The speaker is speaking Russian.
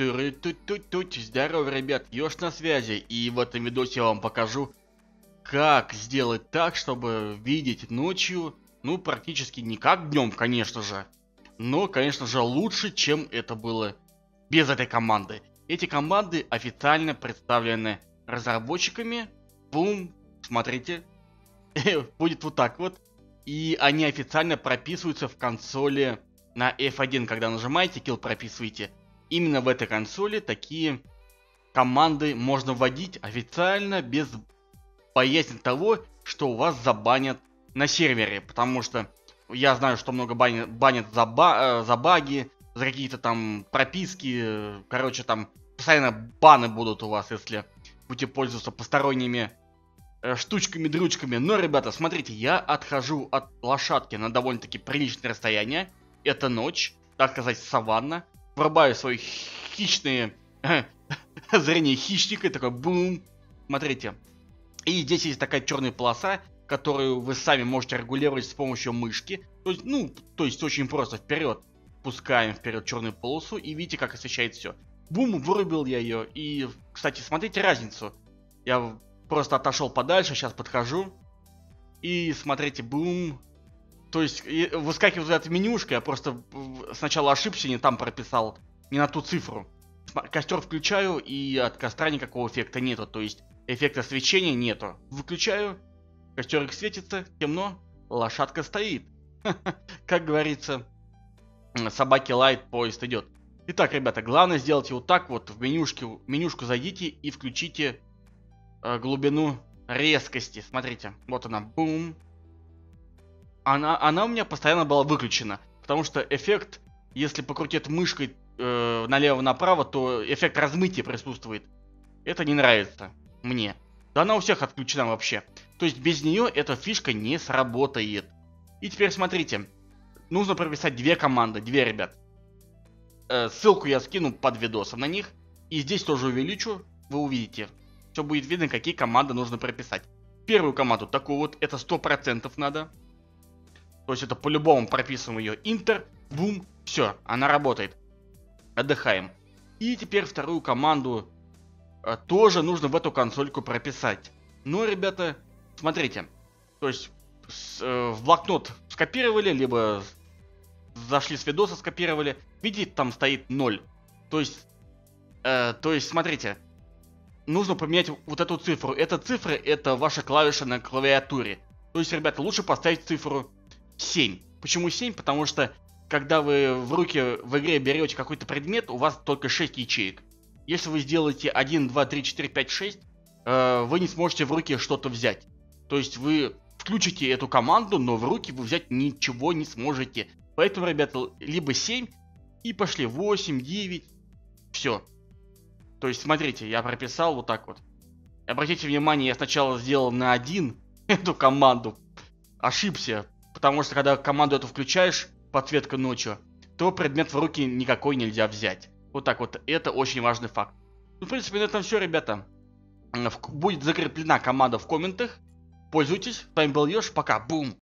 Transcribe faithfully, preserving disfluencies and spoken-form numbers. Тыры-тут-тут-тут, здорово, ребят, Ёж на связи, и в этом видосе я вам покажу, как сделать так, чтобы видеть ночью, ну, практически не как днем, конечно же, но, конечно же, лучше, чем это было без этой команды. Эти команды официально представлены разработчиками, бум, смотрите, будет вот так вот, и они официально прописываются в консоли на эф один, когда нажимаете, килл прописываете. Именно в этой консоли такие команды можно вводить официально, без боязни того, что у вас забанят на сервере. Потому что я знаю, что много банят, банят за, ба, э, за баги, за какие-то там прописки. Короче, там постоянно баны будут у вас, если будете пользоваться посторонними э, штучками-дрючками. Но, ребята, смотрите, я отхожу от лошадки на довольно-таки приличное расстояние. Это ночь, так сказать, саванна. Врубаю свои хищные зрение хищника, и такой бум, смотрите. И здесь есть такая черная полоса, которую вы сами можете регулировать с помощью мышки. То есть, ну, то есть очень просто, вперед, пускаем вперед черную полосу, и видите, как освещает все. Бум, вырубил я ее, и, кстати, смотрите разницу. Я просто отошел подальше, сейчас подхожу, и смотрите, бум. То есть, выскакиваю от менюшки, я просто сначала ошибся, не там прописал, не на ту цифру. Костер включаю, и от костра никакого эффекта нету, то есть эффекта свечения нету. Выключаю, костерик светится, темно, лошадка стоит. Как говорится, собаки лает, поезд идет. Итак, ребята, главное сделайте вот так вот, в менюшку зайдите и включите глубину резкости. Смотрите, вот она, бум. Она, она у меня постоянно была выключена, потому что эффект, если покрутить мышкой э, налево-направо, то эффект размытия присутствует. Это не нравится мне. Да она у всех отключена вообще. То есть без нее эта фишка не сработает. И теперь смотрите, нужно прописать две команды, две, ребят. Э, ссылку я скину под видосом на них. И здесь тоже увеличу, вы увидите. Все будет видно, какие команды нужно прописать. Первую команду, такую вот, это сто процентов надо. То есть это по-любому прописываем ее. Интер, бум, все, она работает. Отдыхаем. И теперь вторую команду э, тоже нужно в эту консольку прописать. Но, ребята, смотрите. То есть с, э, в блокнот скопировали, либо зашли с видоса скопировали. Видите, там стоит ноль. То есть, э, то есть, смотрите. Нужно поменять вот эту цифру. Эта цифра, это ваша клавиша на клавиатуре. То есть, ребята, лучше поставить цифру семь. Почему семь? Потому что, когда вы в руки в игре берете какой-то предмет, у вас только шесть ячеек. Если вы сделаете один, два, три, четыре, пять, шесть, э, вы не сможете в руки что-то взять. То есть вы включите эту команду, но в руки вы взять ничего не сможете. Поэтому, ребята, либо семь, и пошли восемь, девять, все. То есть, смотрите, я прописал вот так вот. Обратите внимание, я сначала сделал на один эту команду. Ошибся. Потому что, когда команду эту включаешь, подсветка ночью, то предмет в руки никакой нельзя взять. Вот так вот. Это очень важный факт. Ну, в принципе, на этом все, ребята. Будет закреплена команда в комментах. Пользуйтесь. С вами был Ёж. Пока. Бум.